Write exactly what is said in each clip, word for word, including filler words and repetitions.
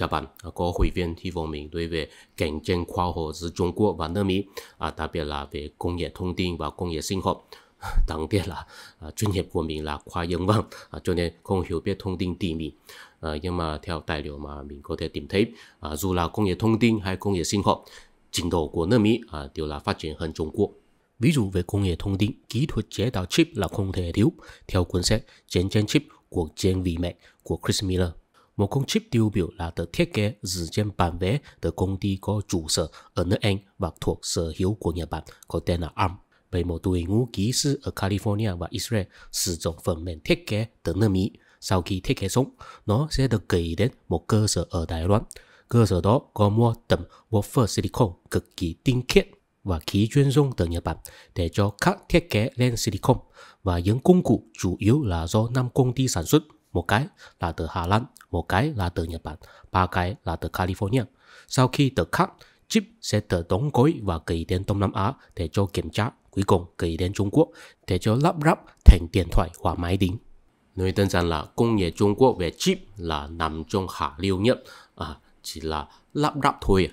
Chào bạn, có hội viên hy vọng mình đối với cạnh tranh khoa học giữa Trung Quốc và nước Mỹ, à, đặc biệt là về công nghệ thông tin và công nghệ sinh học. Đáng tiếc là à, chuyên nghiệp của mình là khoa nhân văn, à, cho nên không hiểu biết thông tin tỉ mỉ. À, nhưng mà theo tài liệu mà mình có thể tìm thấy, à, dù là công nghệ thông tin hay công nghệ sinh học, trình độ của nước Mỹ à, đều là phát triển hơn Trung Quốc. Ví dụ về công nghệ thông tin, kỹ thuật chế tạo chip là không thể thiếu, theo cuốn sách Chiến tranh chip của Chiến Vĩ Mạch của Chris Miller. Một con chip tiêu biểu là được thiết kế dựa trên bản vẽ từ công ty có trụ sở ở nước Anh và thuộc sở hữu của Nhật Bản, có tên là a rờ em. Về một đội ngũ kỹ sư ở California và Israel sử dụng phần mềm thiết kế từ nước Mỹ. Sau khi thiết kế xong, nó sẽ được gửi đến một cơ sở ở Đài Loan. Cơ sở đó có mua tấm wafer silicon cực kỳ tinh khiết và khí chuyên dùng từ Nhật Bản để cho các thiết kế lên silicon, và những công cụ chủ yếu là do năm công ty sản xuất. Một cái là từ Hà Lan, một cái là từ Nhật Bản, ba cái là từ California. Sau khi được cắt, chip sẽ được đóng gói và gửi đến Đông Nam Á để cho kiểm tra, cuối cùng gửi đến Trung Quốc để cho lắp ráp thành điện thoại hoặc máy tính. Nói đơn giản là công nghệ Trung Quốc về chip là nằm trong hạ lưu nhất, à, chỉ là lắp ráp thôi.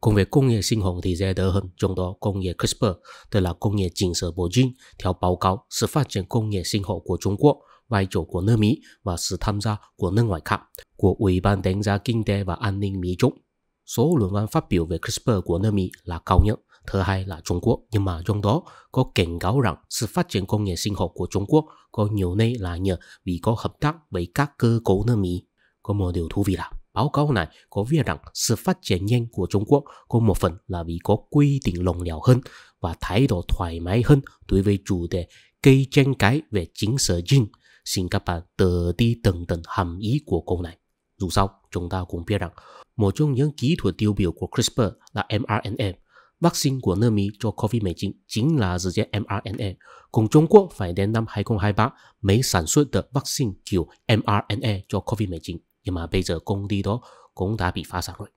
Còn về công nghệ sinh học thì dễ đỡ hơn, trong đó công nghệ CRISPR, tức là công nghệ chỉnh sửa bộ gen. Theo báo cáo sự phát triển công nghệ sinh học của Trung Quốc, vai trò của nước Mỹ và sự tham gia của nước ngoài khác của Ủy ban đánh giá kinh tế và an ninh Mỹ Trung, số luận văn phát biểu về CRISPR của nước Mỹ là cao nhất, thứ hai là Trung Quốc. Nhưng mà trong đó có cảnh cáo rằng sự phát triển công nghệ sinh học của Trung Quốc có nhiều nơi là nhờ vì có hợp tác với các cơ cấu nước Mỹ. Có một điều thú vị là báo cáo này có viết rằng sự phát triển nhanh của Trung Quốc có một phần là vì có quy định lỏng lẻo hơn và thái độ thoải mái hơn đối với chủ đề cây tranh cãi về chính sở gen. Xin các bạn tự đi từng tầng hàm ý của câu này. Dù sao, chúng ta cũng biết rằng một trong những kỹ thuật tiêu biểu của CRISPR là mRNA. Vaccine của nước Mỹ cho Covid mười chín chính là dựa trên mRNA. Cùng Trung Quốc phải đến năm hai không hai ba mới sản xuất được vaccine kiểu mRNA cho Covid mười chín. Nhưng mà bây giờ công ty đó cũng đã bị phá sản rồi.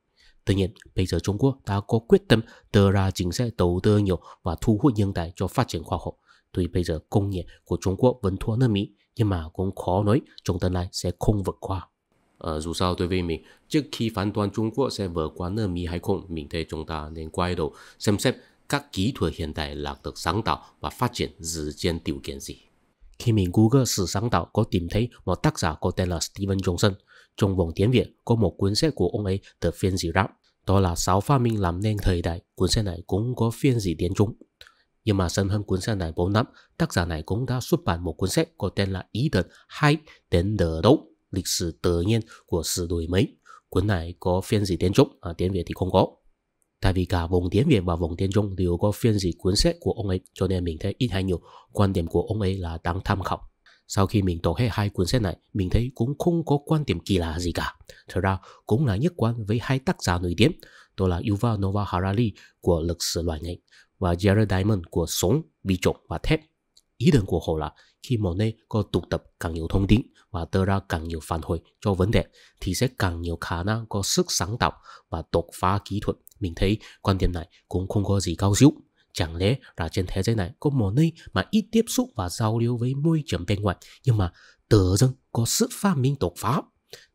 Tuy nhiên, bây giờ Trung Quốc đã có quyết tâm đưa ra chính sách đầu tư nhiều và thu hút nhân tài cho phát triển khoa học. Tuy bây giờ công nghệ của Trung Quốc vẫn thua nước Mỹ, nhưng mà cũng khó nói trong tương lai sẽ không vượt qua. À, dù sao đối với mình, trước khi phán đoán Trung Quốc sẽ vượt qua nước Mỹ hay không, mình thấy chúng ta nên quay đầu xem xét các kỹ thuật hiện tại là được sáng tạo và phát triển dựa trên điều kiện gì. Khi mình Google sự sáng tạo, có tìm thấy một tác giả có tên là Steven Johnson. Trong vòng tiếng Việt có một cuốn sách của ông ấy được phiên dịch ra, đó là sáu phát minh làm nên thời đại. Cuốn sách này cũng có phiên dịch tiếng Trung. Nhưng mà sớm hơn cuốn sách này bốn năm, tác giả này cũng đã xuất bản một cuốn sách có tên là Ý tưởng hay đến đỡ đấu, lịch sử tự nhiên của sự đổi mới. Cuốn này có phiên dịch tiếng Trung, à, tiếng Việt thì không có. Tại vì cả vùng tiếng Việt và vùng tiếng Trung đều có phiên dịch cuốn sách của ông ấy, cho nên mình thấy ít hay nhiều quan điểm của ông ấy là đáng tham khảo. Sau khi mình đọc hết hai cuốn sách này, mình thấy cũng không có quan điểm kỳ lạ gì cả. Thật ra cũng là nhất quán với hai tác giả nổi tiếng, đó là Yuval Noah Harari của Lịch sử loài người và Jared Diamond của Sống, Bị Trộm và Thép. Ý tưởng của họ là khi một nơi có tụ tập càng nhiều thông tin và đưa ra càng nhiều phản hồi cho vấn đề thì sẽ càng nhiều khả năng có sức sáng tạo và đột phá kỹ thuật. Mình thấy quan điểm này cũng không có gì cao siêu. Chẳng lẽ là trên thế giới này có một nơi mà ít tiếp xúc và giao lưu với môi trường bên ngoài, nhưng mà tự dưng có sức phát minh đột phá?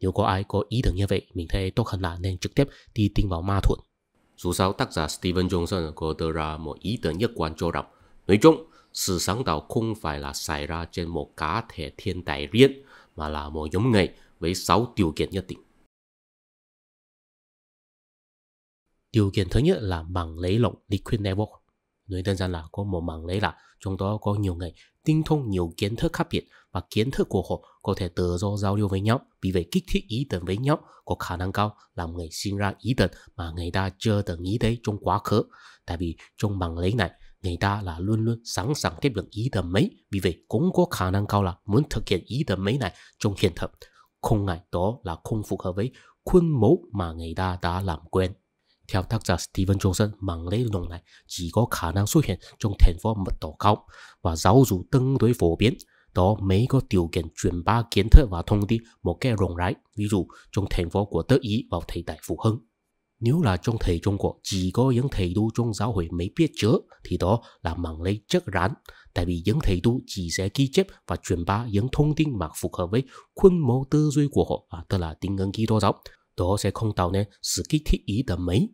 Nếu có ai có ý tưởng như vậy, mình thấy tốt hơn là nên trực tiếp đi tin vào ma thuật. Dù sao, tác giả Steven Johnson có đưa ra một ý tưởng nhất quán cho rằng, nói chung, sự sáng tạo không phải là xảy ra trên một cá thể thiên tài riêng, mà là một nhóm người với sáu điều kiện nhất định. Điều kiện thứ nhất là mạng lưới rộng Liquid Network. Nói đơn giản là có một mạng lưới là trong đó có nhiều người tinh thông nhiều kiến thức khác biệt, và kiến thức của họ có thể tự do giao lưu với nhau. Vì vậy kích thích ý tưởng với nhau có khả năng cao làm người sinh ra ý tưởng mà người ta chưa từng nghĩ tới trong quá khứ. Tại vì trong mạng lưới này, người ta là luôn luôn sẵn sàng tiếp nhận ý tưởng mới. Vì vậy cũng có khả năng cao là muốn thực hiện ý tưởng mới này trong hiện thực, không ngại đó là không phù hợp với khuôn mẫu mà người ta đã làm quen. Theo tác giả Steven Johnson, mạng lưới rộng này chỉ có khả năng xuất hiện trong thành phố mật độ cao và giáo dục tương đối phổ biến. Đó mới có điều kiện truyền bá kiến thức và thông tin một cách rộng rãi, ví dụ trong thành phố của Đức Ý vào thời đại Phục Hưng. Nếu là trong thời Trung Quốc chỉ có những thầy tu trong giáo hội mới biết chữ thì đó là mạng lưới chắc rắn, tại vì những thầy tu chỉ sẽ ghi chép và truyền bá những thông tin mà phù hợp với khuôn mẫu tư duy của họ, à, tức là tín ngưỡng Kitô giáo. đó sẽ không tạo nên sự kích thích ý tầm mấy.